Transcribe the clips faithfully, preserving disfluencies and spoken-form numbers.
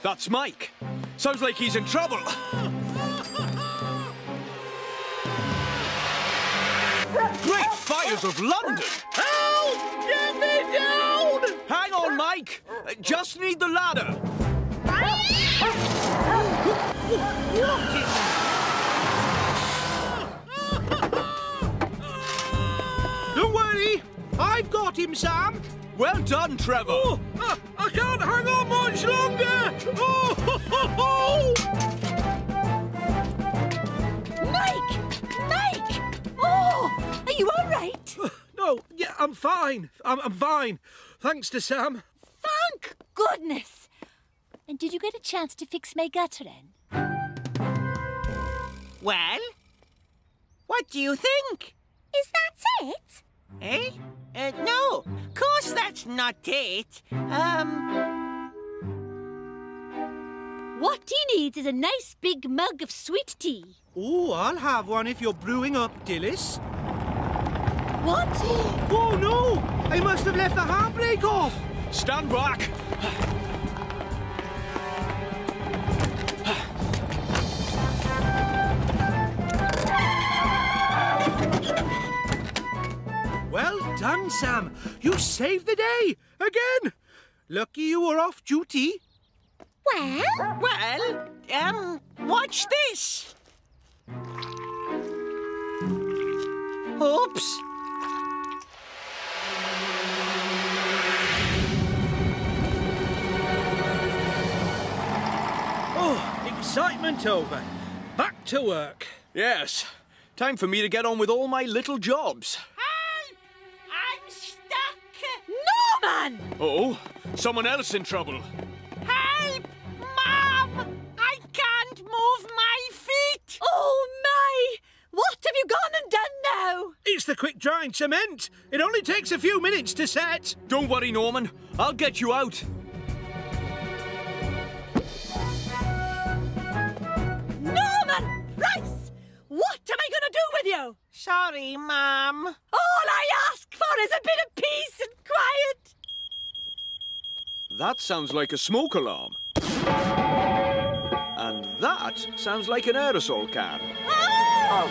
That's Mike. Sounds like he's in trouble. Great fires of London! Help! Get me down! Hang on, Mike. I just need the ladder. Don't worry. I've got him, Sam. Well done, Trevor. Oh, uh, I can't hang on much longer. Oh, ho, ho, ho. Mike! Mike! Oh, are you all right? No, yeah, I'm fine. I'm, I'm fine. Thanks to Sam. Thank goodness. And did you get a chance to fix my gutter in? Well, what do you think? Is that it? Eh? Uh, no, of course that's not it. Um... What he needs is a nice big mug of sweet tea. Oh, I'll have one if you're brewing up, Dilys. What? Oh, no! I must have left the handbrake off! Stand back! Well done, Sam. You saved the day again. Lucky you were off duty. Well, well, um, watch this. Oops. Oh, excitement over. Back to work. Yes. Time for me to get on with all my little jobs. Norman! Oh, someone else in trouble. Help! Mom! I can't move my feet! Oh, my! What have you gone and done now? It's the quick-drying cement. It only takes a few minutes to set. Don't worry, Norman. I'll get you out. Norman Price! What am I going to do with you? Sorry, Mum. All I ask for is a bit of peace and quiet. That sounds like a smoke alarm. And that sounds like an aerosol can. Oh! Oh.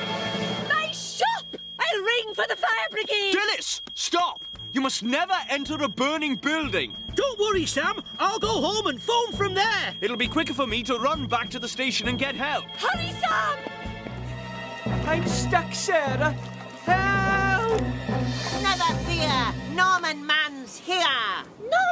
My shop! I'll ring for the fire brigade! Dilys, stop! You must never enter a burning building. Don't worry, Sam. I'll go home and phone from there. It'll be quicker for me to run back to the station and get help. Hurry, Sam! I'm stuck, Sarah. Help! Never fear. Norman Man's here. No!